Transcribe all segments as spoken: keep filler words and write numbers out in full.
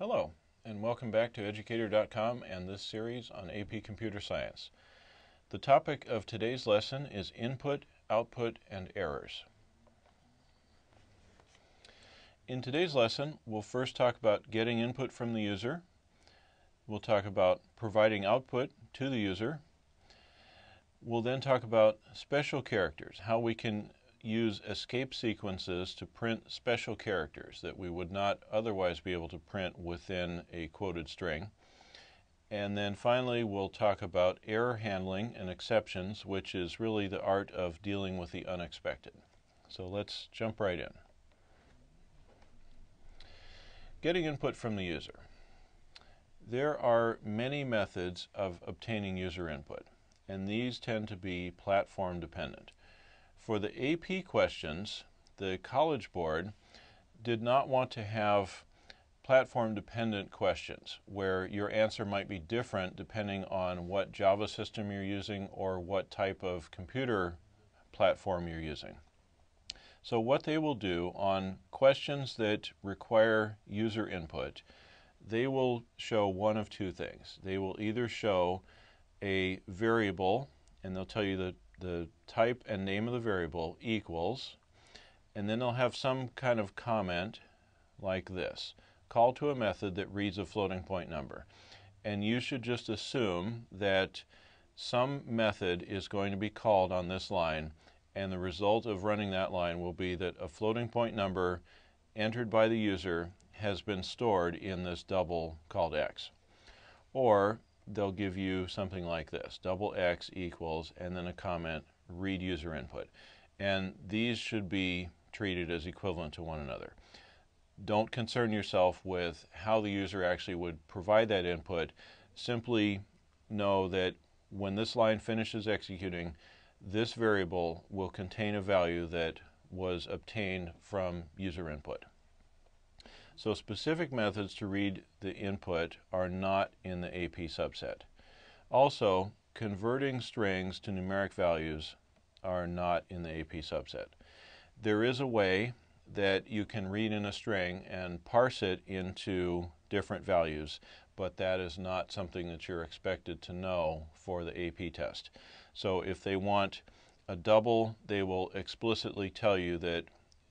Hello, and welcome back to Educator dot com and this series on A P Computer Science. The topic of today's lesson is input, output, and errors. In today's lesson, we'll first talk about getting input from the user. We'll talk about providing output to the user. We'll then talk about special characters, how we can use escape sequences to print special characters that we would not otherwise be able to print within a quoted string. And then finally, we'll talk about error handling and exceptions, which is really the art of dealing with the unexpected. So let's jump right in. Getting input from the user. There are many methods of obtaining user input, and these tend to be platform dependent. For the A P questions, the College Board did not want to have platform-dependent questions where your answer might be different depending on what Java system you're using or what type of computer platform you're using. So what they will do on questions that require user input, they will show one of two things. They will either show a variable, and they'll tell you the the type and name of the variable equals, and then they'll have some kind of comment like this: call to a method that reads a floating point number. And you should just assume that some method is going to be called on this line, and the result of running that line will be that a floating point number entered by the user has been stored in this double called x. Or they'll give you something like this: double x equals, and then a comment, read user input. And these should be treated as equivalent to one another. Don't concern yourself with how the user actually would provide that input. Simply know that when this line finishes executing, this variable will contain a value that was obtained from user input. So specific methods to read the input are not in the A P subset. Also, converting strings to numeric values are not in the A P subset. There is a way that you can read in a string and parse it into different values, but that is not something that you're expected to know for the A P test. So if they want a double, they will explicitly tell you that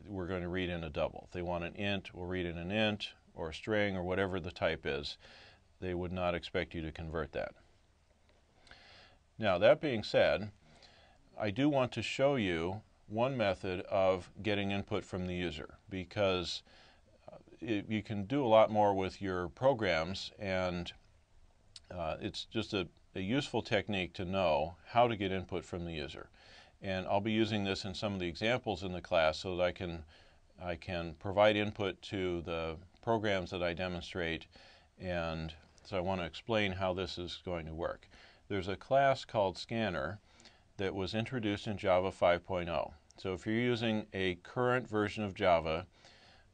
we're going to read in a double. If they want an int, we'll read in an int, or a string, or whatever the type is. They would not expect you to convert that. Now, that being said, I do want to show you one method of getting input from the user, because it, you can do a lot more with your programs, and uh, it's just a, a useful technique to know how to get input from the user. And I'll be using this in some of the examples in the class so that I can, I can provide input to the programs that I demonstrate. And so I want to explain how this is going to work. There's a class called Scanner that was introduced in Java five point oh. So if you're using a current version of Java,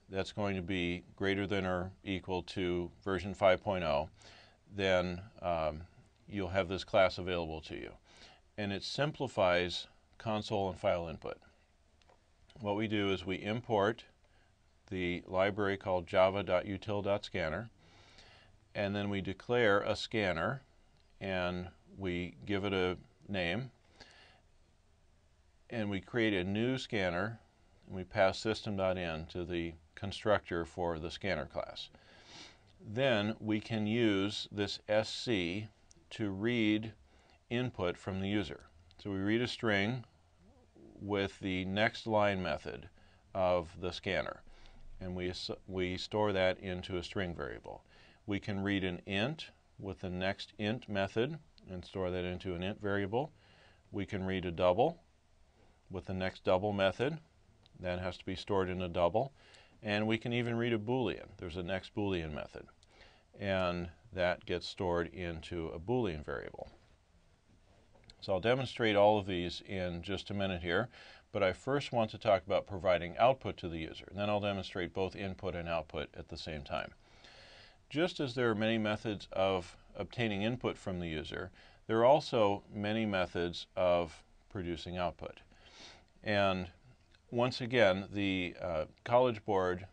that's going to be greater than or equal to version five point oh, then um, you'll have this class available to you. And it simplifies console and file input. What we do is we import the library called java dot util dot Scanner, and then we declare a scanner, and we give it a name, and we create a new scanner, and we pass system dot in to the constructor for the scanner class. Then we can use this S C to read input from the user. So we read a string with the nextLine method of the scanner, and we, we store that into a string variable. We can read an int with the nextInt method and store that into an int variable. We can read a double with the nextDouble method. That has to be stored in a double. And we can even read a Boolean. There's a nextBoolean method, and that gets stored into a Boolean variable. So I'll demonstrate all of these in just a minute here, but I first want to talk about providing output to the user. And then I'll demonstrate both input and output at the same time. Just as there are many methods of obtaining input from the user, there are also many methods of producing output. And once again, the uh, College Board,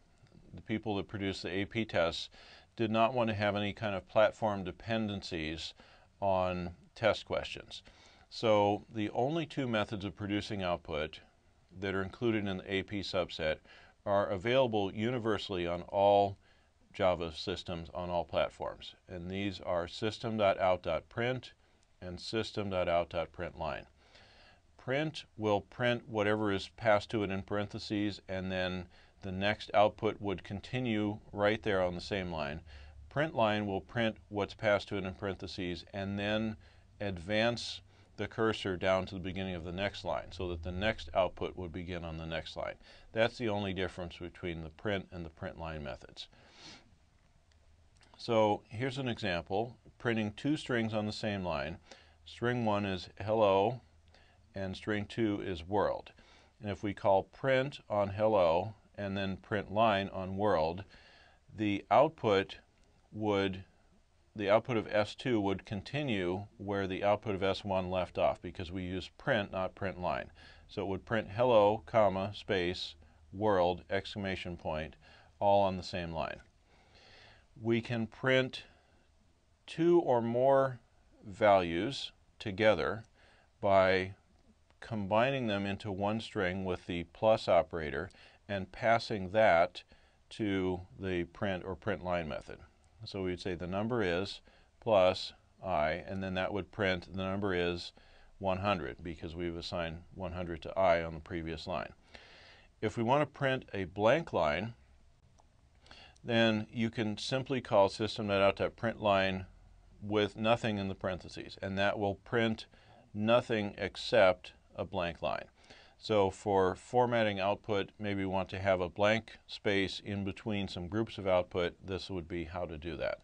the people that produce the A P tests, did not want to have any kind of platform dependencies on test questions. So the only two methods of producing output that are included in the A P subset are available universally on all Java systems on all platforms. And these are system dot out dot print and system dot out dot println. Print will print whatever is passed to it in parentheses, and then the next output would continue right there on the same line. Printline will print what's passed to it in parentheses and then advance the cursor down to the beginning of the next line so that the next output would begin on the next line. That's the only difference between the print and the printline methods. So here's an example, printing two strings on the same line. String one is hello, and string two is world. And if we call print on hello and then print line on world, the output would, the output of S two would continue where the output of S one left off because we use print, not print line. So it would print hello, comma, space, world, exclamation point, all on the same line. We can print two or more values together by combining them into one string with the plus operator and passing that to the print or print line method. So we'd say the number is plus I, and then that would print the number is one hundred because we've assigned one hundred to I on the previous line. If we want to print a blank line, then you can simply call system dot out dot println with nothing in the parentheses, and that will print nothing except a blank line. So for formatting output, maybe we want to have a blank space in between some groups of output. This would be how to do that.